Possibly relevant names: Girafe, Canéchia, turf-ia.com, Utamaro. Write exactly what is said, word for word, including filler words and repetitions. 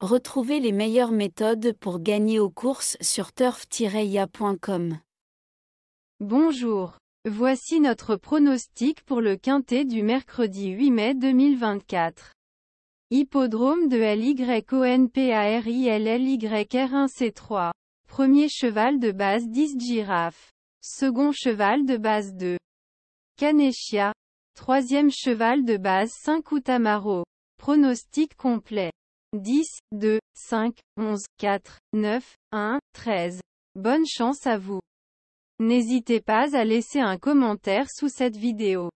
Retrouvez les meilleures méthodes pour gagner aux courses sur turf tiret i a point com. Bonjour, voici notre pronostic pour le quintet du mercredi huit mai deux mille vingt-quatre. Hippodrome de L Y O N P A R I L L Y R un C trois. Premier cheval de base dix Girafe. Second cheval de base deux Canéchia. Troisième cheval de base cinq Utamaro. Pronostic complet. dix, deux, cinq, onze, quatre, neuf, un, treize. Bonne chance à vous. N'hésitez pas à laisser un commentaire sous cette vidéo.